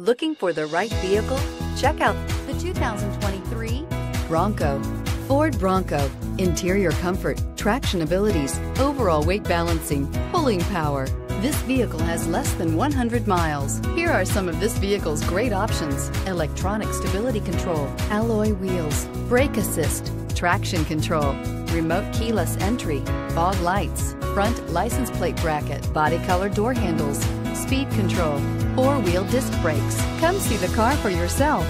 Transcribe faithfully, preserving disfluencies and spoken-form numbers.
Looking for the right vehicle? Check out the two thousand twenty-three Bronco. Ford Bronco. Interior comfort, traction abilities, overall weight balancing, pulling power. This vehicle has less than one hundred miles. Here are some of this vehicle's great options: electronic stability control, alloy wheels, brake assist, traction control, remote keyless entry, fog lights, front license plate bracket, body color door handles, speed control, four-wheel disc brakes. Come see the car for yourself.